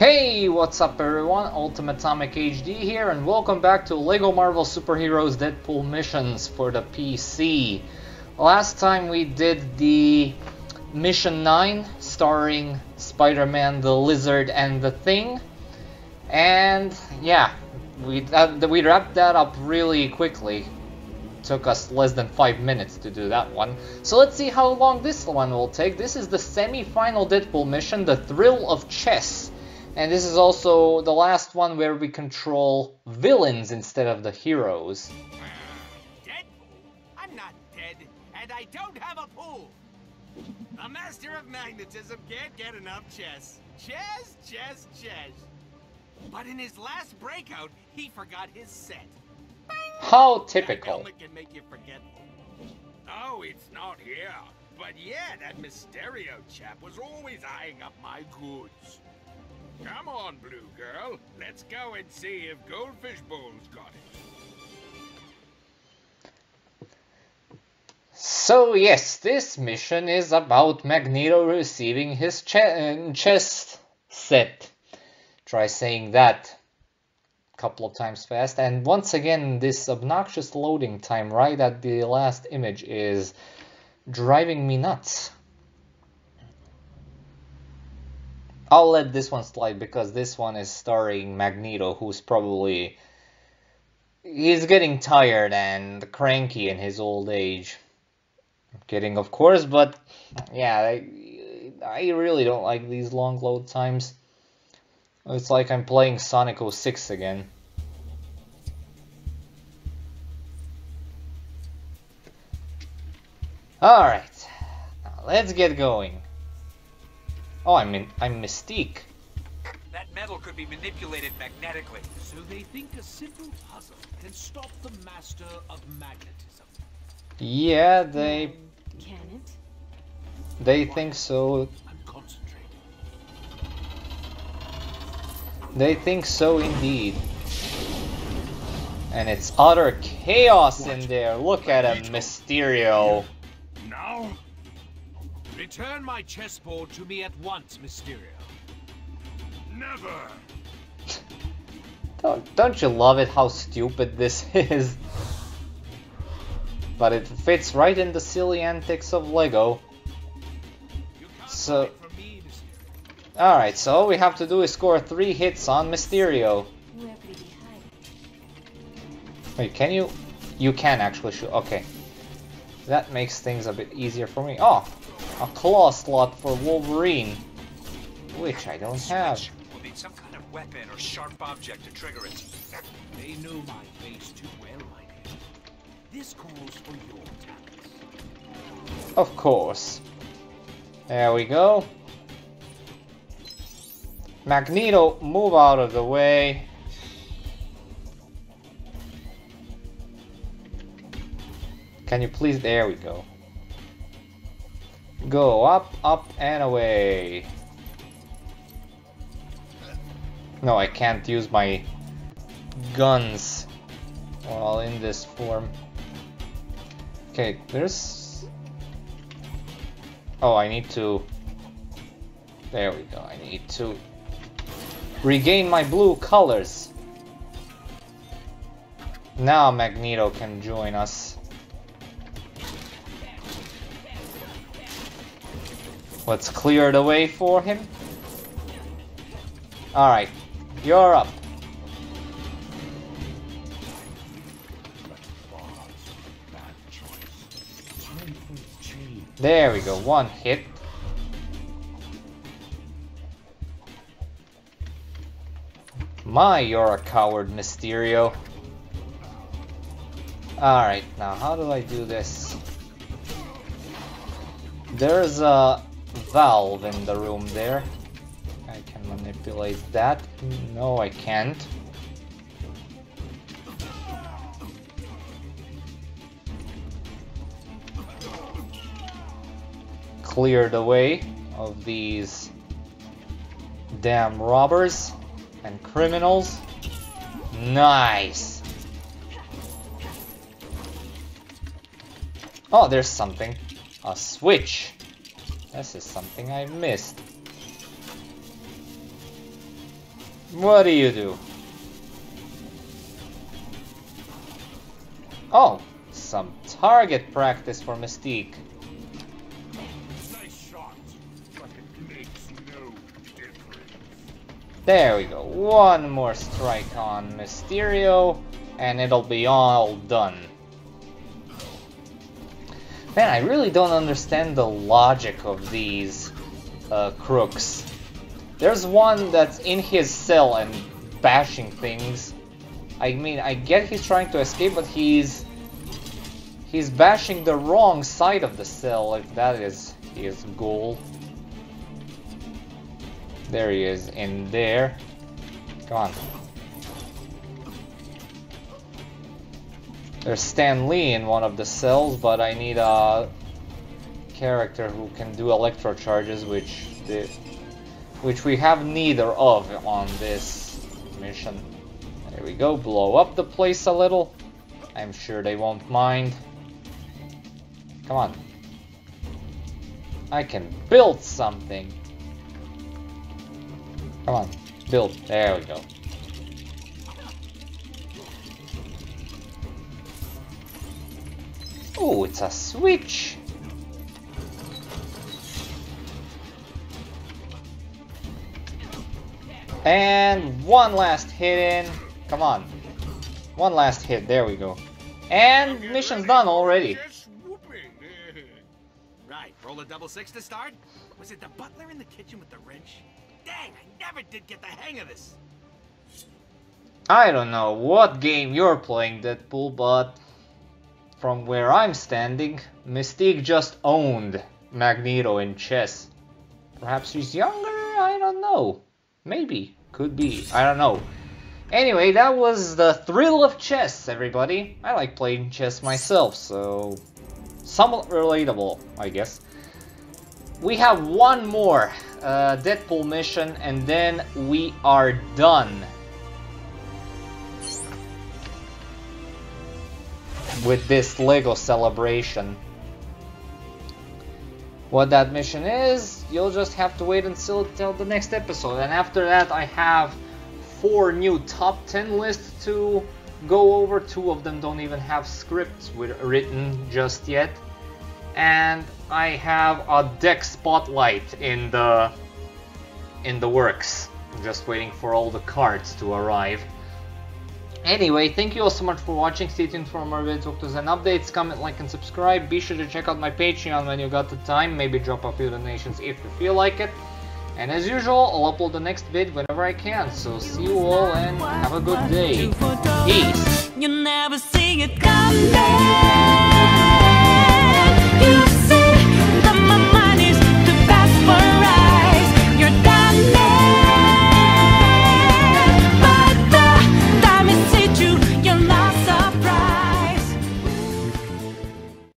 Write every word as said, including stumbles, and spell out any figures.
Hey, what's up everyone, Ultimate Tomek H D here, and welcome back to Lego Marvel Superheroes Deadpool Missions for the P C. Last time we did the Mission nine, starring Spider-Man, the Lizard, and the Thing. And yeah, we, uh, we wrapped that up really quickly. Took us less than five minutes to do that one. So let's see how long this one will take. This is the semi-final Deadpool mission, The Thrill of Chess. And this is also the last one where we control villains instead of the heroes. Deadpool? I'm not dead, and I don't have a pool. A master of magnetism can't get enough chess. Chess, chess, chess. But in his last breakout, he forgot his set. Bang! How typical. That can make you forgetful. Oh, it's not here. But yeah, that Mysterio chap was always eyeing up my goods. Come on, blue girl. Let's go and see if Goldfish Bowl's got it. So yes, this mission is about Magneto receiving his che chess set. Try saying that a couple of times fast. And once again, this obnoxious loading time right at the last image is driving me nuts. I'll let this one slide because this one is starring Magneto, who's probably... he's getting tired and cranky in his old age. I'm kidding, of course, but yeah, I, I really don't like these long load times. It's like I'm playing Sonic oh six again. Alright, let's get going. Oh, I mean, I'm Mystique. That metal could be manipulated magnetically. So they think a simple puzzle can stop the master of magnetism. Yeah, they... Can it? They think so. I'm concentrating. They think so indeed. And it's utter chaos what? in there. Look at him, Mysterio. Now? Return my chessboard to me at once, Mysterio. Never! Don't, don't you love it how stupid this is? But it fits right in the silly antics of Lego. So... alright, so all we have to do is score three hits on Mysterio. Wait, can you... you can actually shoot, okay. That makes things a bit easier for me. Oh! A claw slot for Wolverine, which I don't have. We'll need some kind of weapon or sharp object to trigger it. They know my face too well, my dear. This calls for your talents. Of course. There we go. Magneto, move out of the way. Can you please? There we go. Go up, up, and away. No, I can't use my guns while in this form. Okay, there's... oh, I need to... there we go, I need to regain my blue colors. Now Magneto can join us. Let's clear the way for him. Alright, you're up. There we go, one hit. My, you're a coward, Mysterio. Alright, now how do I do this? There's a... valve in the room there. I can manipulate that. No, I can't. Clear the way of these damn robbers and criminals. Nice. Oh, there's something. A switch. This is something I missed. What do you do? Oh, some target practice for Mystique. Nice shot, but it makes no difference. There we go. One more strike on Mysterio, and it'll be all done. Man, I really don't understand the logic of these uh, crooks. There's one that's in his cell and bashing things. I mean, I get he's trying to escape, but he's... He's bashing the wrong side of the cell, if that is his goal. There he is, in there. Come on. There's Stan Lee in one of the cells, but I need a character who can do electro charges, which the, which we have neither of on this mission. There we go, blow up the place a little. I'm sure they won't mind. Come on. I can build something. Come on, build. There we go. Oh, it's a switch. And one last hit in. Come on. One last hit. There we go. And mission's done already. Right, roll a double six to start. Was it the butler in the kitchen with the wrench? Dang, I never did get the hang of this. I don't know what game you're playing, Deadpool, but from where I'm standing, Mystique just owned Magneto in chess. Perhaps she's younger? I don't know. Maybe. Could be. I don't know. Anyway, that was The Thrill of Chess, everybody. I like playing chess myself, so somewhat relatable, I guess. We have one more uh, Deadpool mission, and then we are done with this LEGO celebration. What that mission is, you'll just have to wait until, until the next episode, and after that I have four new top ten lists to go over. Two of them don't even have scripts written just yet, and I have a deck spotlight in the in the works, just waiting for all the cards to arrive. Anyway, thank you all so much for watching. Stay tuned for more videos, doctors, and updates. Comment, like, and subscribe. Be sure to check out my Patreon when you got the time. Maybe drop a few donations if you feel like it. And as usual, I'll upload the next vid whenever I can. So see you all and have a good day. Peace. You never see it come back.